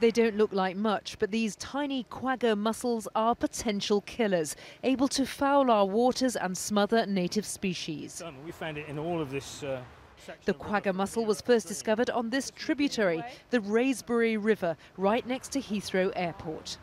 They don't look like much, but these tiny quagga mussels are potential killers, able to foul our waters and smother native species. We found it in all of this. The quagga mussel was first discovered on this tributary, the Wraysbury River, right next to Heathrow Airport.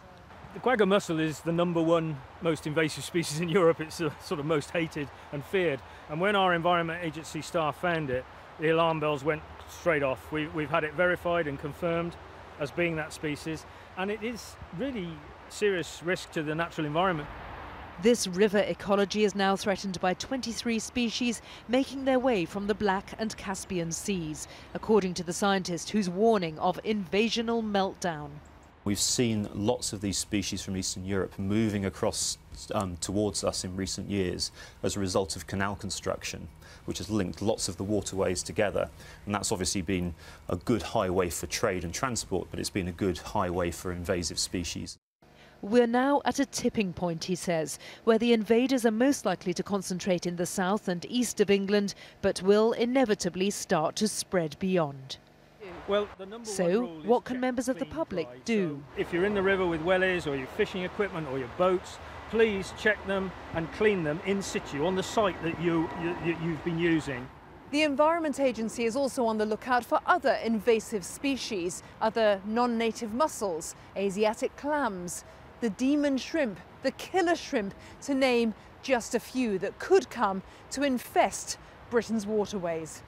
The quagga mussel is the #1 most invasive species in Europe. It's the sort of most hated and feared. And when our Environment Agency staff found it, the alarm bells went straight off. We've had it verified and confirmed as being that species. And it is really serious risk to the natural environment. This river ecology is now threatened by 23 species making their way from the Black and Caspian Seas, according to the scientist who's warning of invasional meltdown. We've seen lots of these species from Eastern Europe moving across towards us in recent years as a result of canal construction, which has linked lots of the waterways together. And that's obviously been a good highway for trade and transport, but it's been a good highway for invasive species. We're now at a tipping point, he says, where the invaders are most likely to concentrate in the south and east of England, but will inevitably start to spread beyond. Well, so, what can members of the public do? So if you're in the river with wellies or your fishing equipment or your boats, please check them and clean them in situ on the site that you've been using. The Environment Agency is also on the lookout for other invasive species, other non-native mussels, Asiatic clams, the demon shrimp, the killer shrimp, to name just a few that could come to infest Britain's waterways.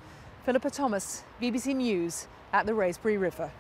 Philippa Thomas, BBC News, at the Wraysbury River.